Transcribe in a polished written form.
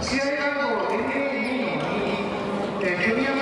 Si hay algo en mí que me